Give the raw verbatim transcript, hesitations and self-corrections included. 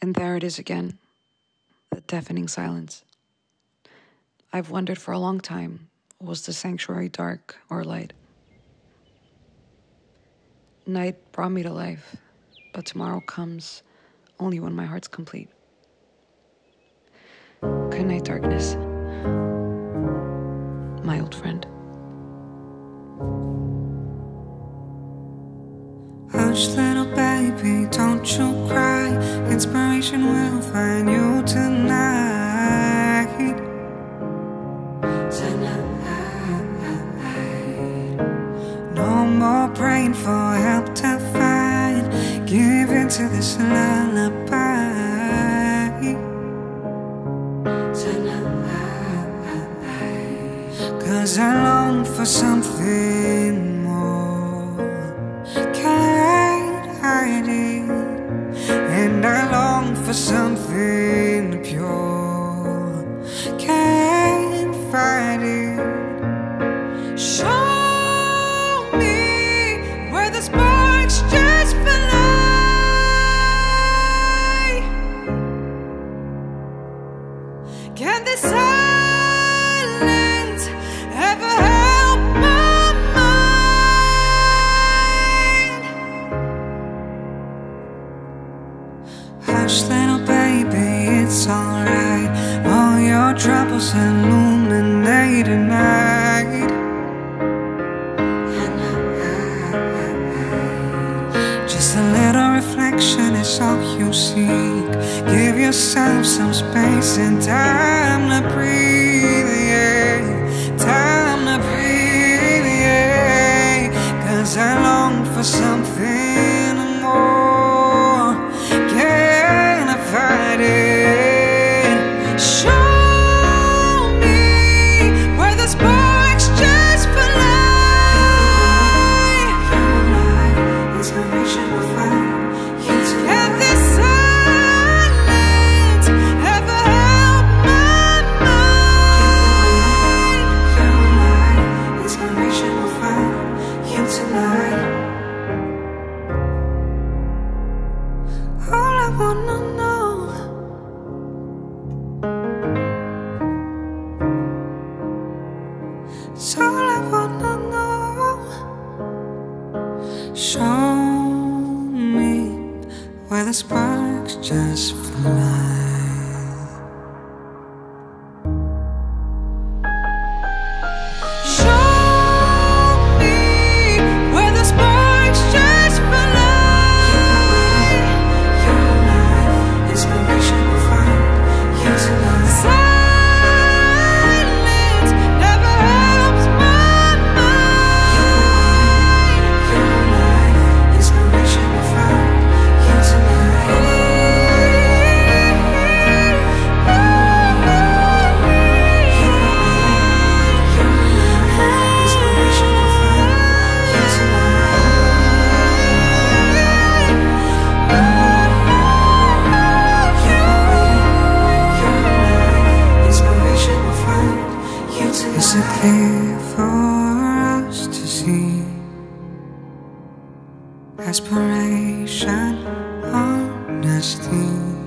And there it is again, the deafening silence. I've wondered for a long time, was the sanctuary dark or light? Night brought me to life, but tomorrow comes only when my heart's complete. Good night, darkness, my old friend. Hush, little baby, don't you cry. Inspiration will find you tonight. Tonight. No more praying for help to find. Give in to this lullaby. Tonight. 'Cause I long for something. And I long for something pure. Can't find it. Show me where the sparks just fly. Can this silence ever help my little baby, it's alright. All your troubles illuminate at night. Just a little reflection is all you seek. Give yourself some space and time to breathe, yeah. Time to breathe, yeah. 'Cause I long for something more. It's all I wanna know. Show me where the sparks just fly. Is it clear for us to see? Aspiration, honesty.